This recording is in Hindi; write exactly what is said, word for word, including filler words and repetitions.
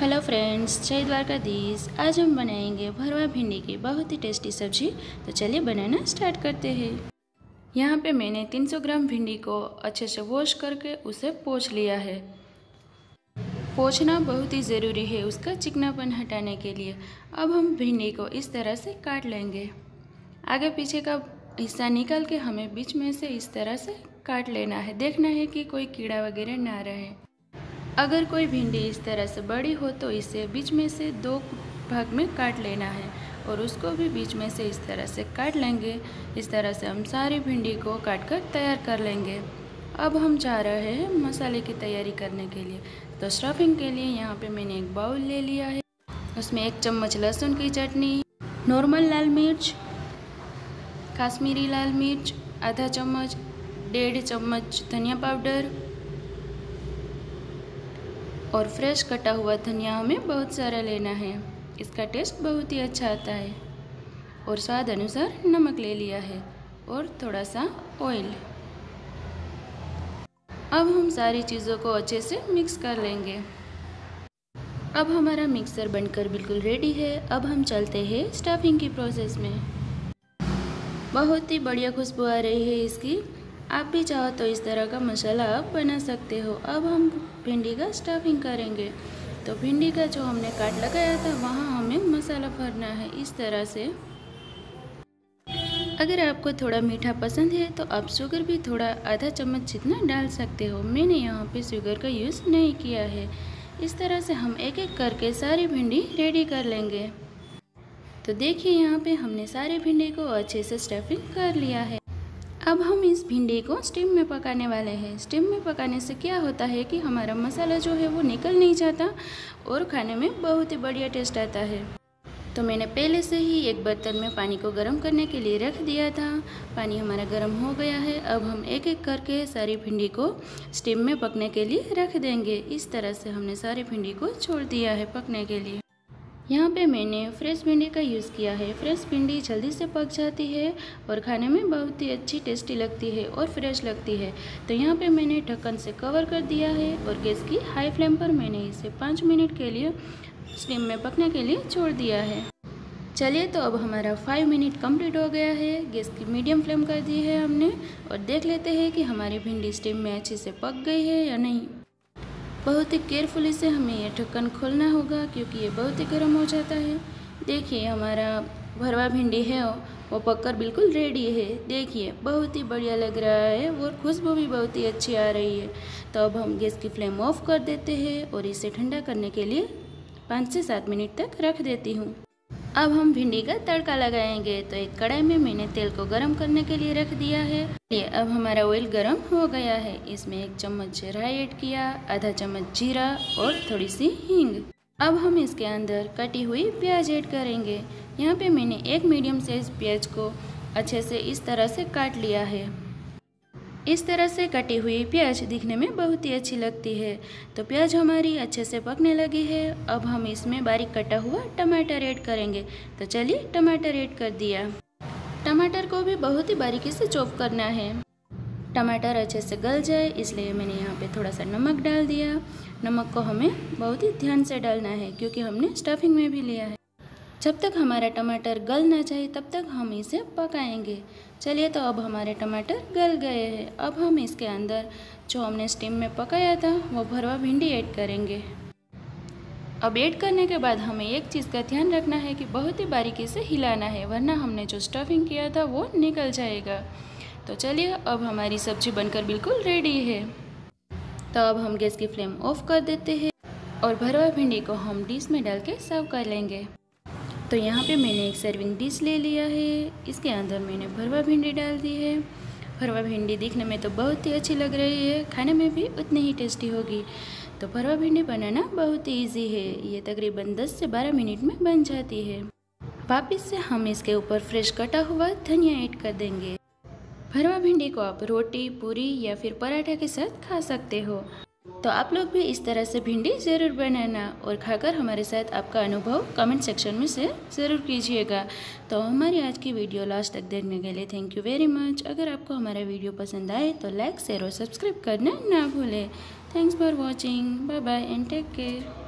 हेलो फ्रेंड्स, जय द्वारकाधीश। आज हम बनाएंगे भरवा भिंडी की बहुत ही टेस्टी सब्जी। तो चलिए बनाना स्टार्ट करते हैं। यहाँ पे मैंने तीन सौ ग्राम भिंडी को अच्छे से वॉश करके उसे पोंछ लिया है। पोंछना बहुत ही ज़रूरी है उसका चिकनापन हटाने के लिए। अब हम भिंडी को इस तरह से काट लेंगे। आगे पीछे का हिस्सा निकाल के हमें बीच में से इस तरह से काट लेना है। देखना है कि कोई कीड़ा वगैरह ना रहे। अगर कोई भिंडी इस तरह से बड़ी हो तो इसे बीच में से दो भाग में काट लेना है और उसको भी बीच में से इस तरह से काट लेंगे। इस तरह से हम सारी भिंडी को काट कर तैयार कर लेंगे। अब हम जा रहे हैं मसाले की तैयारी करने के लिए। तो स्टफिंग के लिए यहाँ पे मैंने एक बाउल ले लिया है। उसमें एक चम्मच लहसुन की चटनी, नॉर्मल लाल मिर्च, कश्मीरी लाल मिर्च आधा चम्मच, डेढ़ चम्मच धनिया पाउडर और फ्रेश कटा हुआ धनिया हमें बहुत सारा लेना है। इसका टेस्ट बहुत ही अच्छा आता है। और स्वाद अनुसार नमक ले लिया है और थोड़ा सा ऑयल। अब हम सारी चीज़ों को अच्छे से मिक्स कर लेंगे। अब हमारा मिक्सर बनकर बिल्कुल रेडी है। अब हम चलते हैं स्टफिंग की प्रोसेस में। बहुत ही बढ़िया खुशबू आ रही है इसकी। आप भी चाहो तो इस तरह का मसाला आप बना सकते हो। अब हम भिंडी का स्टफिंग करेंगे। तो भिंडी का जो हमने काट लगाया था वहाँ हमें मसाला भरना है इस तरह से। अगर आपको थोड़ा मीठा पसंद है तो आप शुगर भी थोड़ा आधा चम्मच जितना डाल सकते हो। मैंने यहाँ पे शुगर का यूज़ नहीं किया है। इस तरह से हम एक एक करके सारी भिंडी रेडी कर लेंगे। तो देखिए यहाँ पे हमने सारी भिंडी को अच्छे से स्टफिंग कर लिया है। अब हम इस भिंडी को स्टीम में पकाने वाले हैं। स्टीम में पकाने से क्या होता है कि हमारा मसाला जो है वो निकल नहीं जाता और खाने में बहुत ही बढ़िया टेस्ट आता है। तो मैंने पहले से ही एक बर्तन में पानी को गर्म करने के लिए रख दिया था। पानी हमारा गर्म हो गया है। अब हम एक एक करके सारी भिंडी को स्टीम में पकने के लिए रख देंगे। इस तरह से हमने सारी भिंडी को छोड़ दिया है पकने के लिए। यहाँ पे मैंने फ्रेश भिंडी का यूज़ किया है। फ्रेश भिंडी जल्दी से पक जाती है और खाने में बहुत ही अच्छी टेस्टी लगती है और फ्रेश लगती है। तो यहाँ पे मैंने ढक्कन से कवर कर दिया है और गैस की हाई फ्लेम पर मैंने इसे पाँच मिनट के लिए स्टीम में पकने के लिए छोड़ दिया है। चलिए, तो अब हमारा फाइव मिनट कंप्लीट हो गया है। गैस की मीडियम फ्लेम कर दी है हमने और देख लेते हैं कि हमारी भिंडी स्टीम में अच्छे से पक गई है या नहीं। बहुत ही केयरफुली से हमें यह ढक्कन खोलना होगा क्योंकि ये बहुत ही गर्म हो जाता है। देखिए हमारा भरवा भिंडी है वो पककर बिल्कुल रेडी है। देखिए बहुत ही बढ़िया लग रहा है और खुशबू भी बहुत ही अच्छी आ रही है। तो अब हम गैस की फ्लेम ऑफ कर देते हैं और इसे ठंडा करने के लिए पाँच से सात मिनट तक रख देती हूँ। अब हम भिंडी का तड़का लगाएंगे। तो एक कढ़ाई में मैंने तेल को गरम करने के लिए रख दिया है। ये अब हमारा ऑयल गरम हो गया है। इसमें एक चम्मच राई ऐड किया, आधा चम्मच जीरा और थोड़ी सी हींग। अब हम इसके अंदर कटी हुई प्याज ऐड करेंगे। यहाँ पे मैंने एक मीडियम साइज प्याज को अच्छे से इस तरह से काट लिया है। इस तरह से कटी हुई प्याज दिखने में बहुत ही अच्छी लगती है। तो प्याज हमारी अच्छे से पकने लगी है। अब हम इसमें बारीक कटा हुआ टमाटर ऐड करेंगे। तो चलिए, टमाटर ऐड कर दिया। टमाटर को भी बहुत ही बारीकी से चॉप करना है। टमाटर अच्छे से गल जाए इसलिए मैंने यहाँ पे थोड़ा सा नमक डाल दिया। नमक को हमें बहुत ही ध्यान से डालना है क्योंकि हमने स्टफिंग में भी लिया है। जब तक हमारा टमाटर गल ना जाए तब तक हम इसे पकाएंगे। चलिए, तो अब हमारे टमाटर गल गए हैं। अब हम इसके अंदर जो हमने स्टीम में पकाया था वो भरवा भिंडी ऐड करेंगे। अब ऐड करने के बाद हमें एक चीज़ का ध्यान रखना है कि बहुत ही बारीकी से हिलाना है, वरना हमने जो स्टफिंग किया था वो निकल जाएगा। तो चलिए, अब हमारी सब्जी बनकर बिल्कुल रेडी है। तो अब हम गैस की फ्लेम ऑफ कर देते हैं और भरवा भिंडी को हम डिश में डाल के सर्व कर लेंगे। तो यहाँ पे मैंने एक सर्विंग डिश ले लिया है। इसके अंदर मैंने भरवा भिंडी डाल दी है। भरवा भिंडी दिखने में तो बहुत ही अच्छी लग रही है, खाने में भी उतनी ही टेस्टी होगी। तो भरवा भिंडी बनाना बहुत ही ईजी है। ये तकरीबन दस से बारह मिनट में बन जाती है। वापस से हम इसके ऊपर फ्रेश कटा हुआ धनिया ऐड कर देंगे। भरवा भिंडी को आप रोटी, पूरी या फिर पराठा के साथ खा सकते हो। तो आप लोग भी इस तरह से भिंडी ज़रूर बनाना और खाकर हमारे साथ आपका अनुभव कमेंट सेक्शन में शेयर ज़रूर कीजिएगा। तो हमारी आज की वीडियो लास्ट तक देखने के लिए थैंक यू वेरी मच। अगर आपको हमारा वीडियो पसंद आए तो लाइक, शेयर और सब्सक्राइब करना ना भूलें। Thanks for watching. Bye bye and take care.